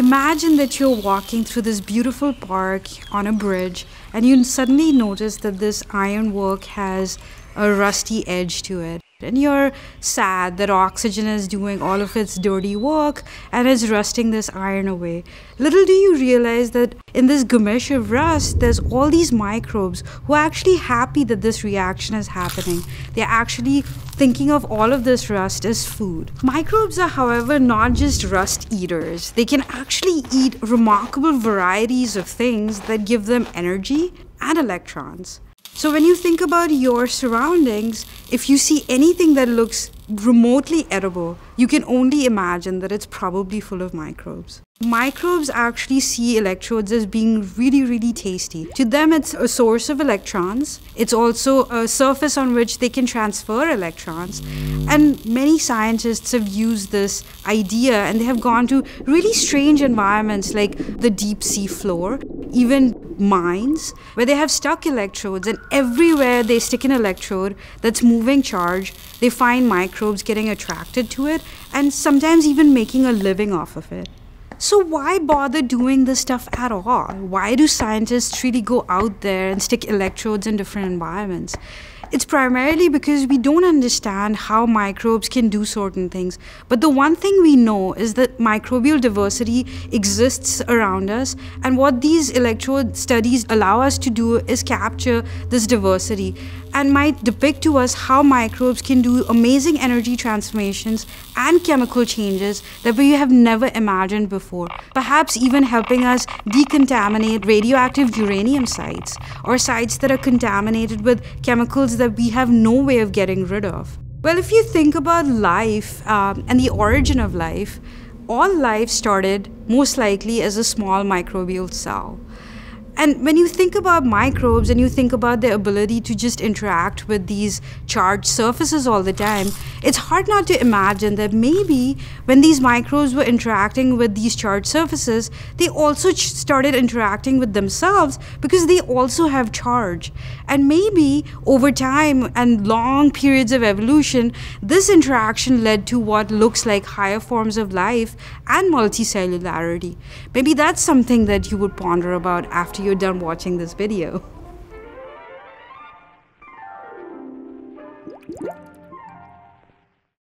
Imagine that you're walking through this beautiful park on a bridge and you suddenly notice that this ironwork has a rusty edge to it. And you're sad that oxygen is doing all of its dirty work and is rusting this iron away. Little do you realize that in this gumish of rust, there's all these microbes who are actually happy that this reaction is happening. They're actually thinking of all of this rust as food. Microbes are, however, not just rust eaters. They can actually eat remarkable varieties of things that give them energy and electrons. So when you think about your surroundings, if you see anything that looks remotely edible, you can only imagine that it's probably full of microbes. Microbes actually see electrodes as being really, really tasty. To them, it's a source of electrons. It's also a surface on which they can transfer electrons. And many scientists have used this idea and they have gone to really strange environments like the deep sea floor, even mines, where they have stuck electrodes, and everywhere they stick an electrode that's moving charge, they find microbes getting attracted to it and sometimes even making a living off of it. So why bother doing this stuff at all? Why do scientists really go out there and stick electrodes in different environments? It's primarily because we don't understand how microbes can do certain things. But the one thing we know is that microbial diversity exists around us. And what these electrode studies allow us to do is capture this diversity and might depict to us how microbes can do amazing energy transformations and chemical changes that we have never imagined before. Perhaps even helping us decontaminate radioactive uranium sites or sites that are contaminated with chemicals that we have no way of getting rid of. Well, if you think about life and the origin of life, all life started most likely as a small microbial cell. And when you think about microbes and you think about their ability to just interact with these charged surfaces all the time, it's hard not to imagine that maybe when these microbes were interacting with these charged surfaces, they also started interacting with themselves because they also have charge. And maybe over time and long periods of evolution, this interaction led to what looks like higher forms of life and multicellularity. Maybe that's something that you would ponder about after you're done watching this video.